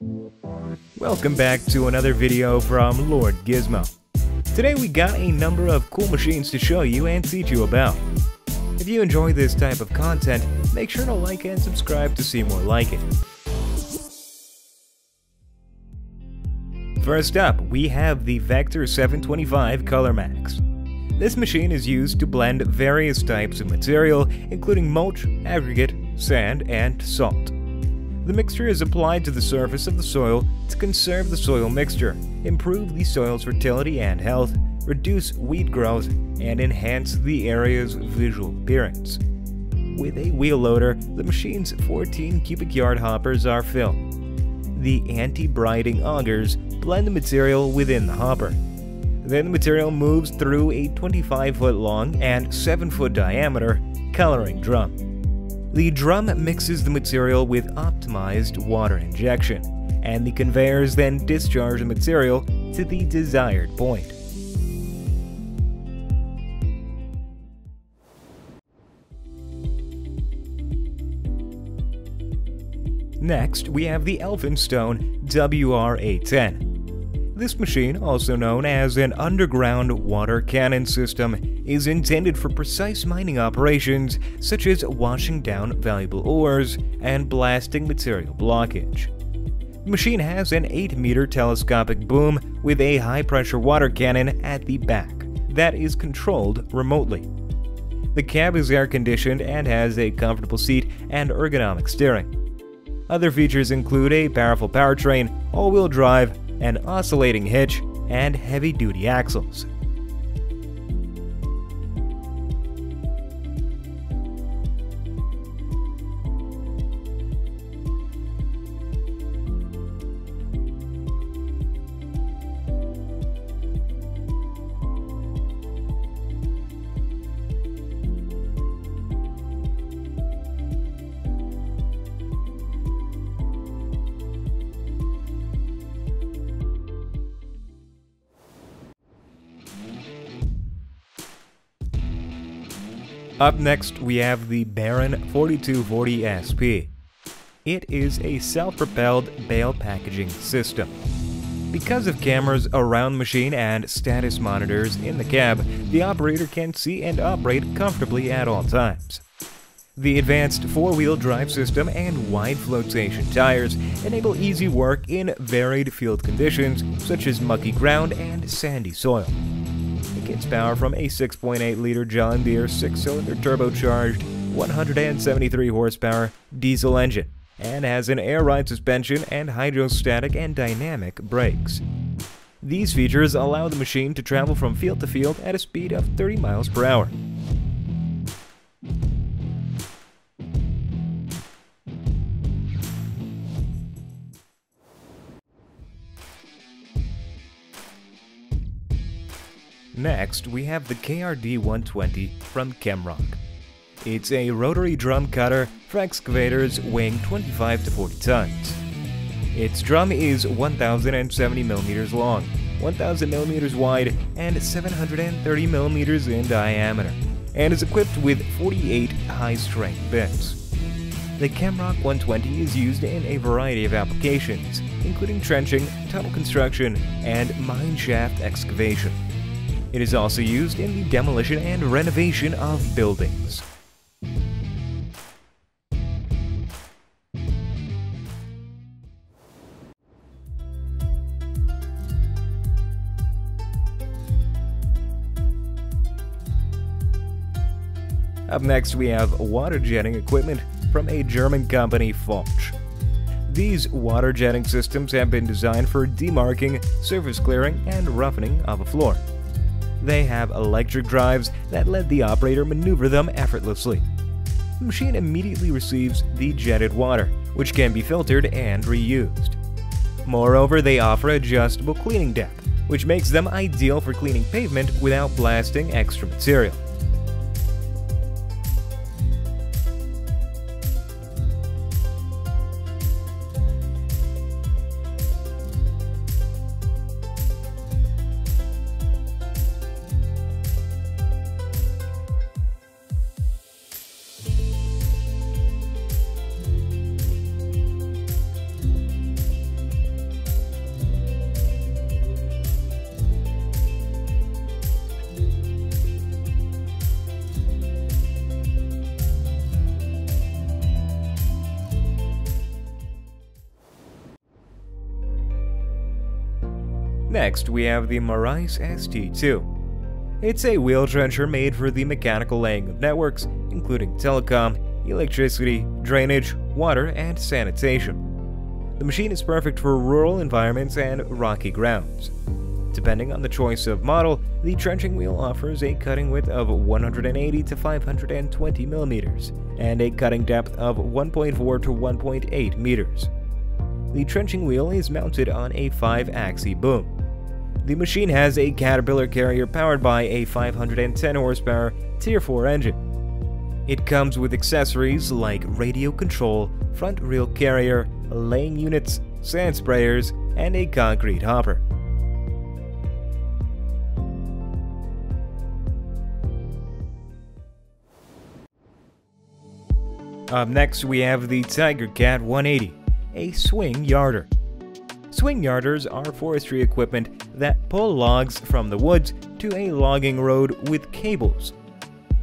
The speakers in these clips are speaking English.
Welcome back to another video from Lord Gizmo. Today we got a number of cool machines to show you and teach you about. If you enjoy this type of content, make sure to like and subscribe to see more like it. First up, we have the Vector 725 ColorMax. This machine is used to blend various types of material, including mulch, aggregate, sand, and salt. The mixture is applied to the surface of the soil to conserve the soil mixture, improve the soil's fertility and health, reduce weed growth, and enhance the area's visual appearance. With a wheel loader, the machine's 14 cubic yard hoppers are filled. The anti-brighting augers blend the material within the hopper. Then the material moves through a 25-foot long and 7-foot diameter coloring drum. The drum mixes the material with optimized water injection, and the conveyors then discharge the material to the desired point. Next, we have the Elphinstone WR810. This machine, also known as an underground water cannon system, is intended for precise mining operations such as washing down valuable ores and blasting material blockage. The machine has an 8-meter telescopic boom with a high-pressure water cannon at the back that is controlled remotely. The cab is air-conditioned and has a comfortable seat and ergonomic steering. Other features include a powerful powertrain, all-wheel drive, an oscillating hitch, and heavy-duty axles. Up next, we have the Bale 4240SP. It is a self-propelled bale packaging system. Because of cameras around the machine and status monitors in the cab, the operator can see and operate comfortably at all times. The advanced four-wheel drive system and wide flotation tires enable easy work in varied field conditions such as mucky ground and sandy soil. It gets power from a 6.8-liter John Deere 6-cylinder turbocharged 173-horsepower diesel engine and has an air-ride suspension and hydrostatic and dynamic brakes. These features allow the machine to travel from field to field at a speed of 30 miles per hour. Next, we have the KRD-120 from Kemrock. It's a rotary drum cutter for excavators weighing 25 to 40 tons. Its drum is 1,070 millimeters long, 1,000 millimeters wide, and 730 millimeters in diameter, and is equipped with 48 high-strength bits. The Kemrock 120 is used in a variety of applications, including trenching, tunnel construction, and mine shaft excavation. It is also used in the demolition and renovation of buildings. Up next, we have water jetting equipment from a German company, Falch. These water jetting systems have been designed for demarking, surface clearing, and roughening of a floor. They have electric drives that let the operator maneuver them effortlessly. The machine immediately receives the jetted water, which can be filtered and reused. Moreover, they offer adjustable cleaning depth, which makes them ideal for cleaning pavement without blasting extra material. Next, we have the Marais ST2. It's a wheel trencher made for the mechanical laying of networks, including telecom, electricity, drainage, water, and sanitation. The machine is perfect for rural environments and rocky grounds. Depending on the choice of model, the trenching wheel offers a cutting width of 180 to 520 millimeters and a cutting depth of 1.4 to 1.8 meters. The trenching wheel is mounted on a 5-axis boom. The machine has a Caterpillar carrier powered by a 510 horsepower Tier 4 engine. It comes with accessories like radio control, front reel carrier, laying units, sand sprayers, and a concrete hopper. Up next, we have the Tiger Cat 180, a swing yarder. Swing yarders are forestry equipment that pull logs from the woods to a logging road with cables.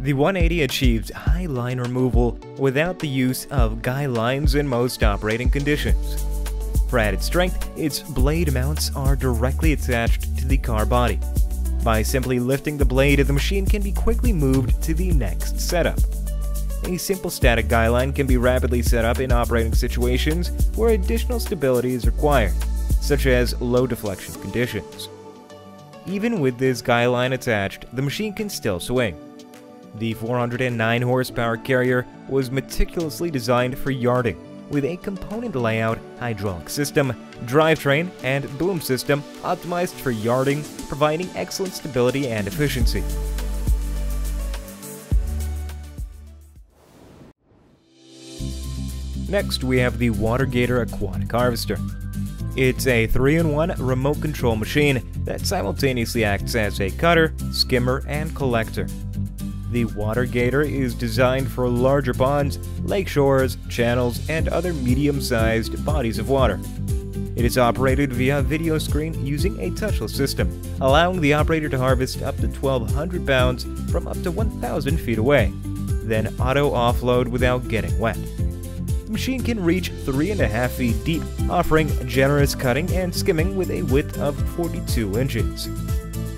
The 180 achieves high line removal without the use of guy lines in most operating conditions. For added strength, its blade mounts are directly attached to the car body. By simply lifting the blade, the machine can be quickly moved to the next setup. A simple static guy line can be rapidly set up in operating situations where additional stability is required, such as low deflection conditions. Even with this guy line attached, the machine can still swing. The 409 horsepower carrier was meticulously designed for yarding, with a component layout, hydraulic system, drivetrain, and boom system optimized for yarding, providing excellent stability and efficiency. Next, we have the Watergator Aquatic Harvester. It's a 3-in-1 remote control machine that simultaneously acts as a cutter, skimmer, and collector. The Watergator is designed for larger ponds, lakeshores, channels, and other medium-sized bodies of water. It is operated via video screen using a touchless system, allowing the operator to harvest up to 1,200 pounds from up to 1,000 feet away, then auto-offload without getting wet. The machine can reach 3.5 feet deep, offering generous cutting and skimming with a width of 42 inches.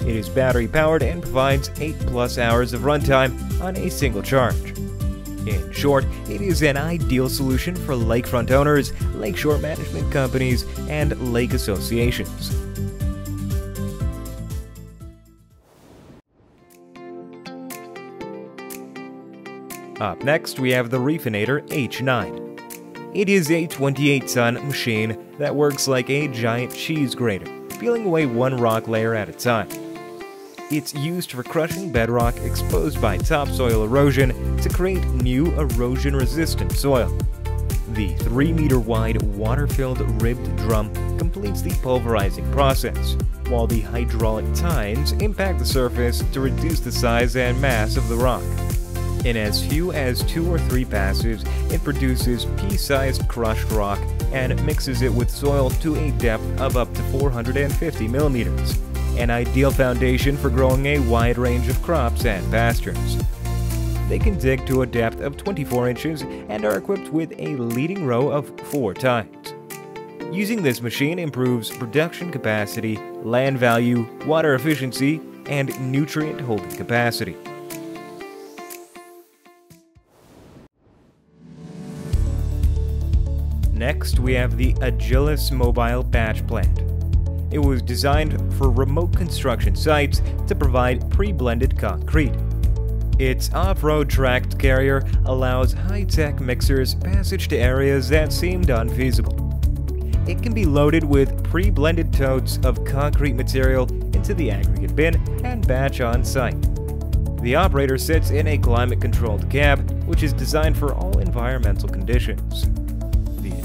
It is battery powered and provides 8+ hours of runtime on a single charge. In short, it is an ideal solution for lakefront owners, lakeshore management companies, and lake associations. Up next, we have the Reefinator H9. It is a 28-ton machine that works like a giant cheese grater, peeling away one rock layer at a time. It's used for crushing bedrock exposed by topsoil erosion to create new erosion-resistant soil. The 3-meter-wide water-filled ribbed drum completes the pulverizing process, while the hydraulic tines impact the surface to reduce the size and mass of the rock. In as few as 2 or 3 passes, it produces pea-sized crushed rock and mixes it with soil to a depth of up to 450 millimeters, an ideal foundation for growing a wide range of crops and pastures. They can dig to a depth of 24 inches and are equipped with a leading row of 4 tines. Using this machine improves production capacity, land value, water efficiency, and nutrient holding capacity. Next, we have the Agilis Mobile Batch Plant. It was designed for remote construction sites to provide pre-blended concrete. Its off-road tracked carrier allows high-tech mixers passage to areas that seemed unfeasible. It can be loaded with pre-blended totes of concrete material into the aggregate bin and batch on site. The operator sits in a climate-controlled cab, which is designed for all environmental conditions.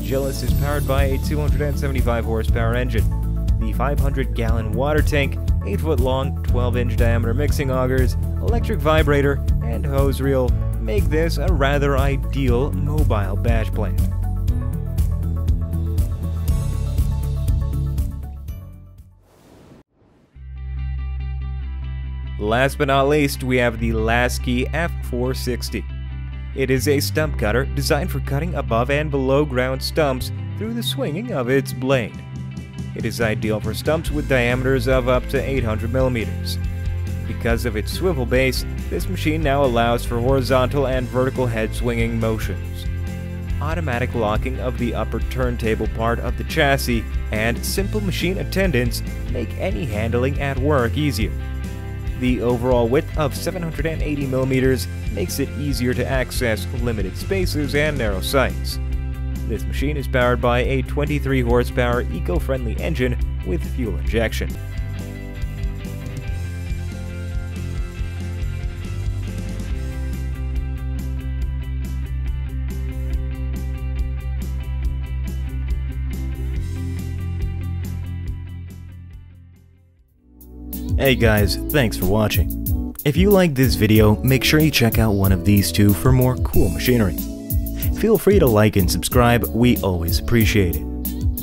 Agilis is powered by a 275 horsepower engine, the 500-gallon water tank, 8-foot-long, 12-inch diameter mixing augers, electric vibrator, and hose reel make this a rather ideal mobile batch plant. Last but not least, we have the Laski F460. It is a stump cutter designed for cutting above and below ground stumps through the swinging of its blade. It is ideal for stumps with diameters of up to 800 millimeters. Because of its swivel base, this machine now allows for horizontal and vertical head swinging motions, automatic locking of the upper turntable part of the chassis, and simple machine attendants make any handling at work easier. The overall width of 780 millimeters makes it easier to access limited spaces and narrow sights. This machine is powered by a 23-horsepower eco-friendly engine with fuel injection. Hey guys, thanks for watching. If you liked this video, make sure you check out one of these two for more cool machinery. Feel free to like and subscribe, we always appreciate it.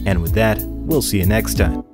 And with that, we'll see you next time.